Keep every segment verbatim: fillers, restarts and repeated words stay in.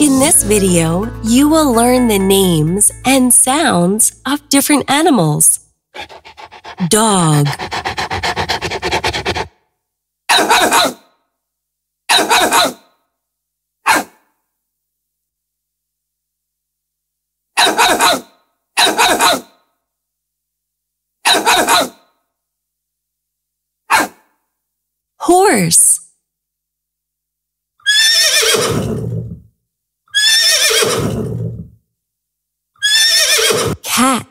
In this video, you will learn the names and sounds of different animals. Dog. Horse. Cat.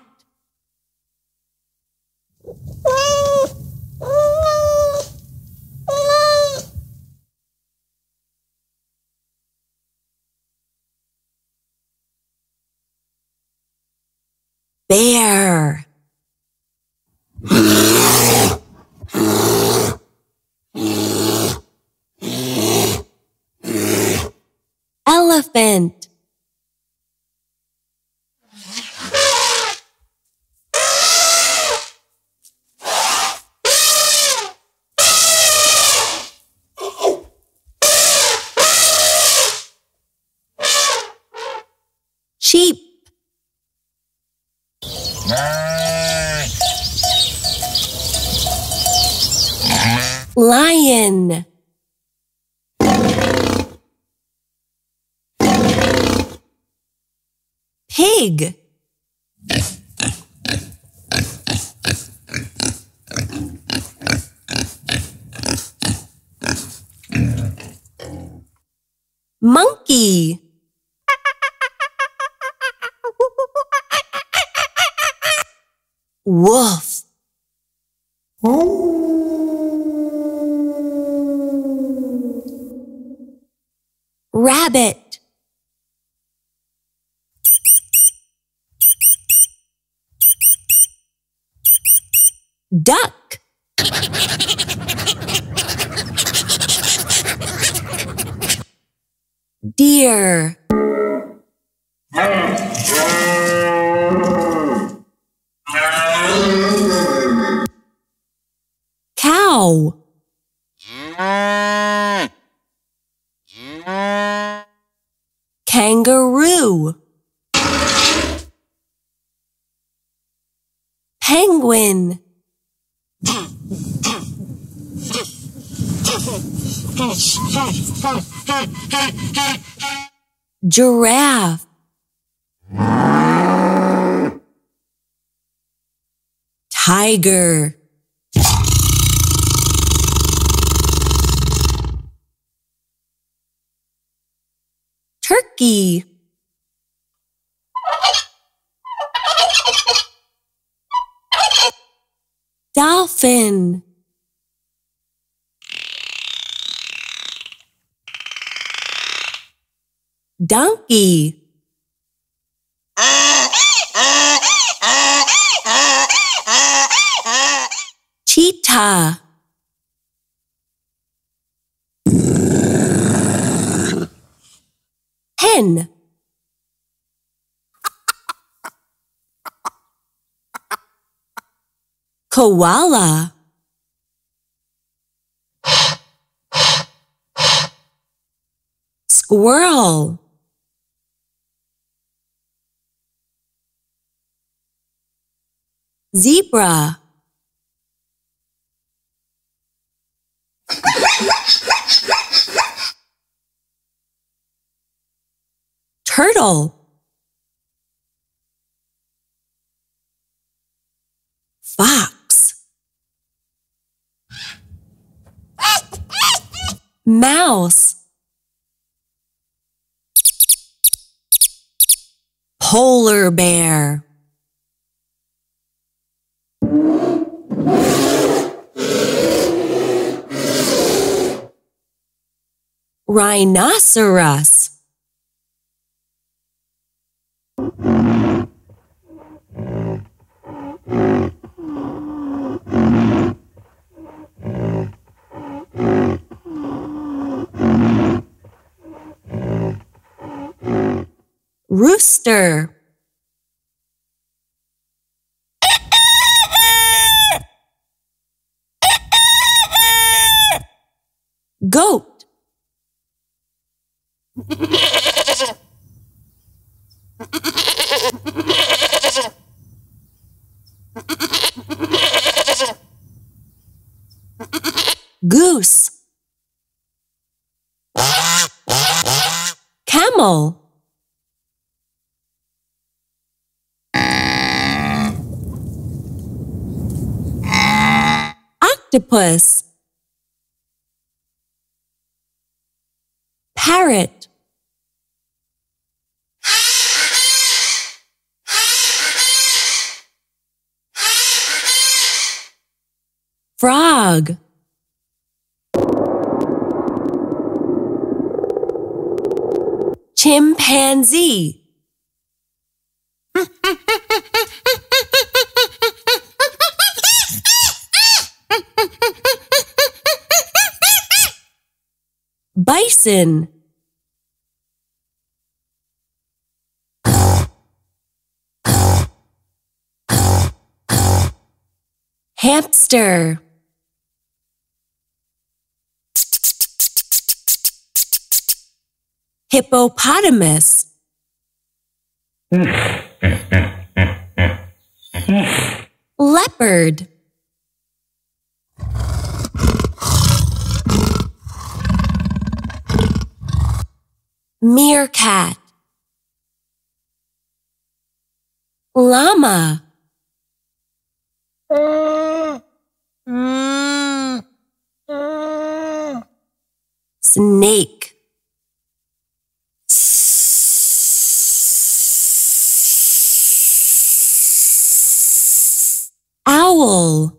Bear. Elephant. Sheep. Lion. Pig. Monkey. Wolf. Rabbit. Duck. Deer. Cow. Kangaroo. Penguin. Giraffe. Tiger. Turkey. Dolphin. Donkey. Cheetah. Hen. Koala. Squirrel. Zebra. Turtle. Fox. Mouse. Polar bear. Rhinoceros. Rooster. Goat. Goose. Camel. Octopus. Parrot. Frog. Chimpanzee. Bison. Hamster. Hippopotamus. Leopard. Meerkat. Llama. Snake. Owl.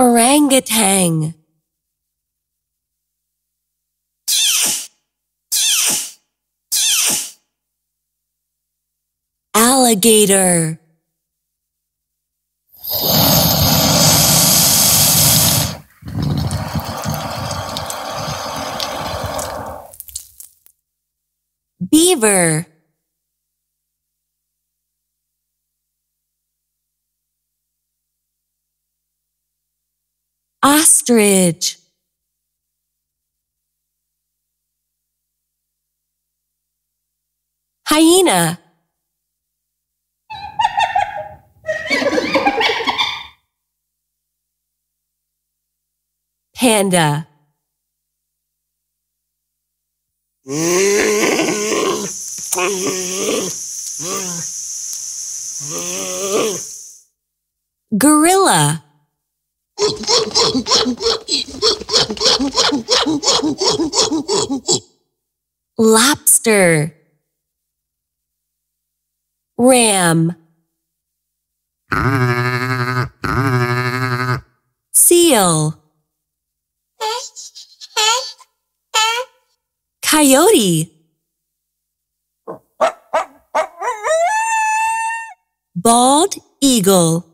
Orangutan. Alligator. Beaver. Ostrich. Hyena. Panda. Gorilla. Lobster. Ram. Seal. Coyote. Bald eagle.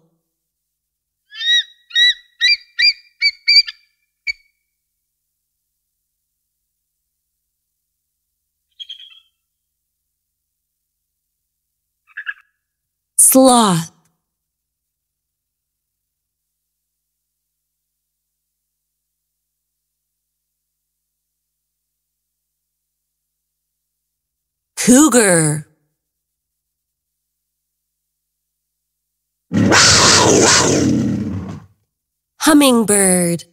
Sloth. Cougar. Hummingbird.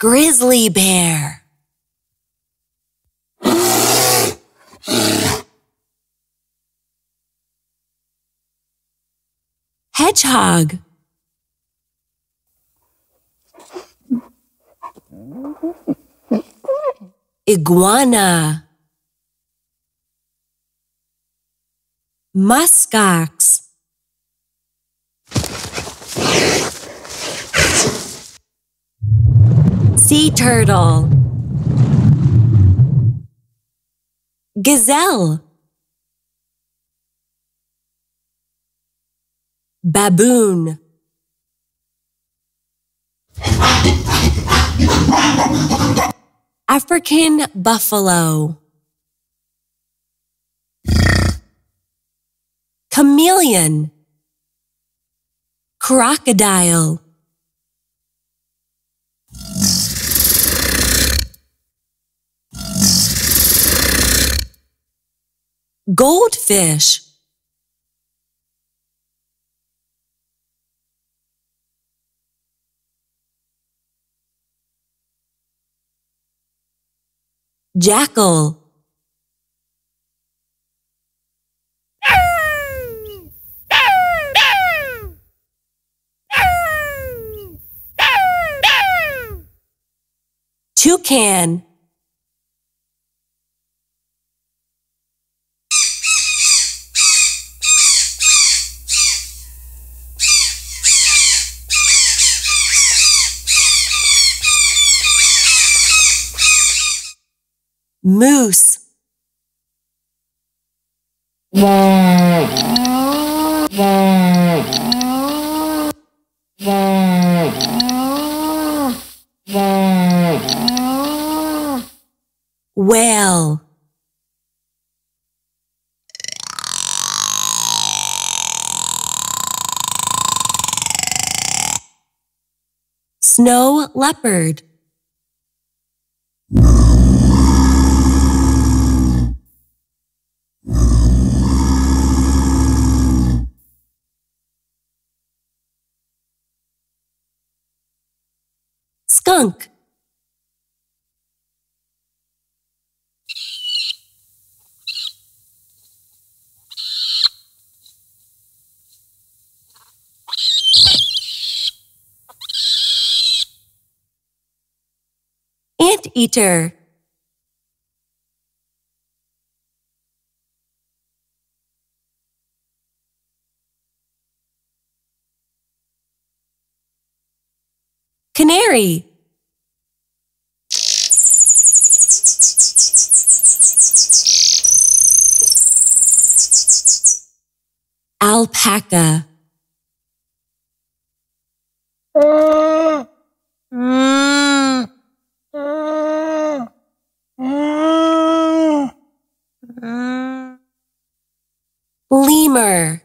Grizzly bear. Hedgehog. Iguana. Muskox. Sea turtle. Gazelle. Baboon. African buffalo. Chameleon. Crocodile. Goldfish. Jackal. Toucan. Moose. Whale. Snow leopard. Skunk. Anteater. Canary. Alpaca. Lemur.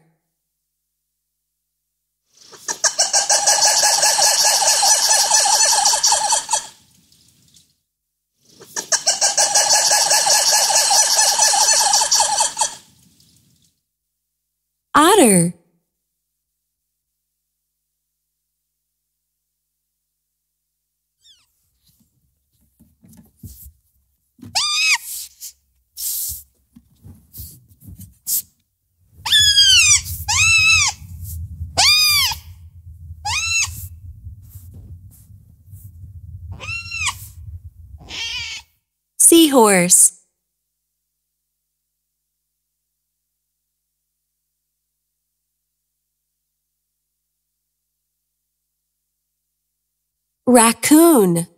Otter. Seahorse. Raccoon.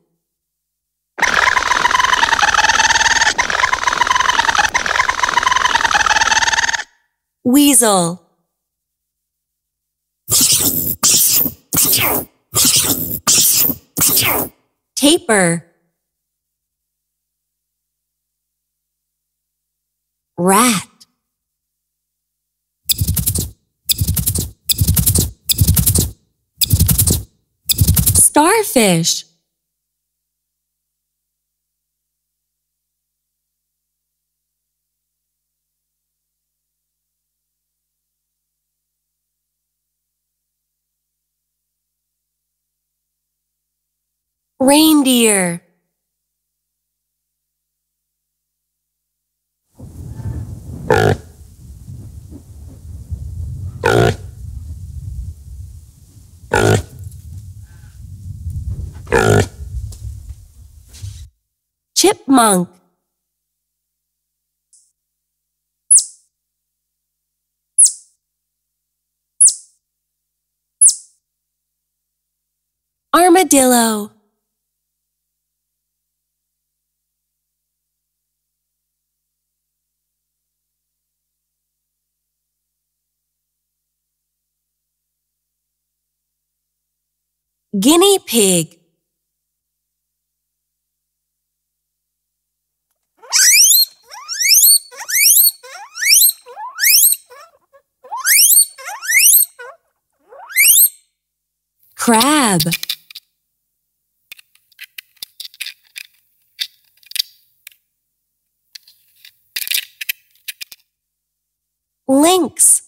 Weasel. Tapir. Rat. Starfish. Reindeer. Chipmunk. Armadillo. Guinea pig. crab. Lynx.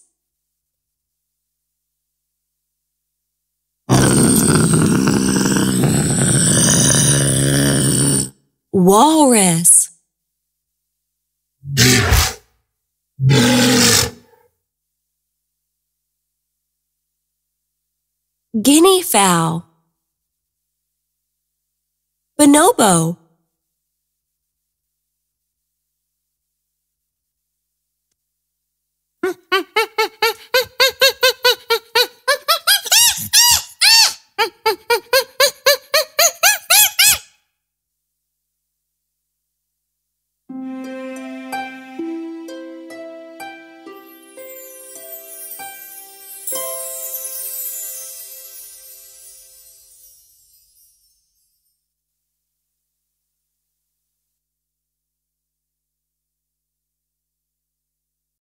Walrus. Guinea fowl. Bonobo.